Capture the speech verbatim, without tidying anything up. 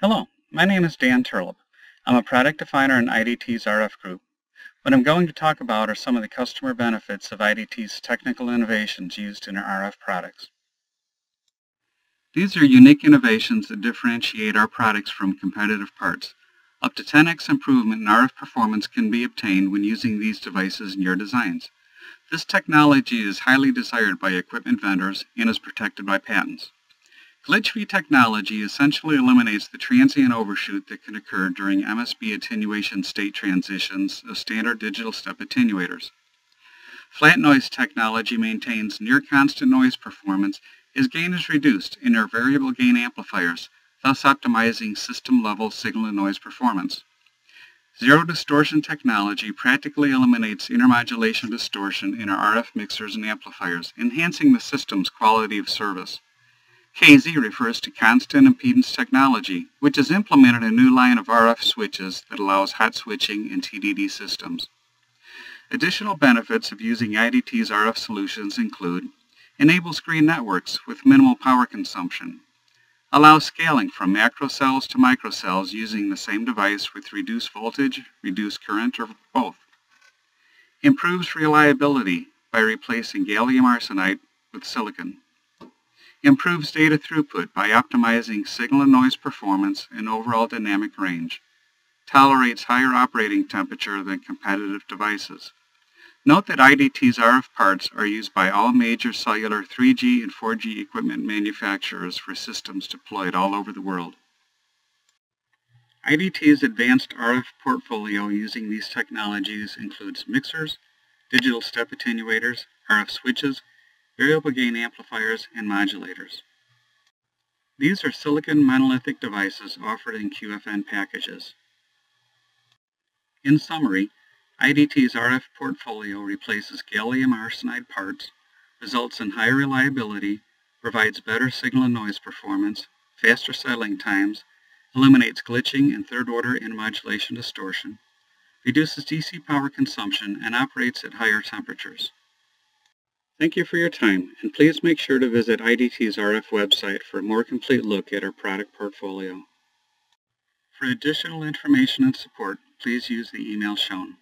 Hello, my name is Dan Terlep. I'm a product definer in I D T's R F group. What I'm going to talk about are some of the customer benefits of I D T's technical innovations used in our R F products. These are unique innovations that differentiate our products from competitive parts. Up to ten X improvement in R F performance can be obtained when using these devices in your designs. This technology is highly desired by equipment vendors and is protected by patents. Glitch-Free technology essentially eliminates the transient overshoot that can occur during M S B attenuation state transitions of standard digital step attenuators. Flat noise technology maintains near constant noise performance as gain is reduced in our variable gain amplifiers, thus optimizing system-level signal-to-noise performance. Zero-Distortion technology practically eliminates intermodulation distortion in our R F mixers and amplifiers, enhancing the system's quality of service. K Z refers to constant impedance technology, which has implemented a new line of R F switches that allows hot switching in T D D systems. Additional benefits of using I D T's R F solutions include: enables green networks with minimal power consumption, allows scaling from macrocells to microcells using the same device with reduced voltage, reduced current, or both. Improves reliability by replacing gallium arsenide with silicon. Improves data throughput by optimizing signal and noise performance and overall dynamic range. Tolerates higher operating temperature than competitive devices. Note that I D T's R F parts are used by all major cellular three G and four G equipment manufacturers for systems deployed all over the world. I D T's advanced R F portfolio using these technologies includes mixers, digital step attenuators, R F switches, variable gain amplifiers, and modulators. These are silicon monolithic devices offered in Q F N packages. In summary, I D T's R F portfolio replaces gallium arsenide parts, results in higher reliability, provides better signal and noise performance, faster settling times, eliminates glitching and third-order intermodulation distortion, reduces D C power consumption, and operates at higher temperatures. Thank you for your time, and please make sure to visit I D T's R F website for a more complete look at our product portfolio. For additional information and support, please use the email shown.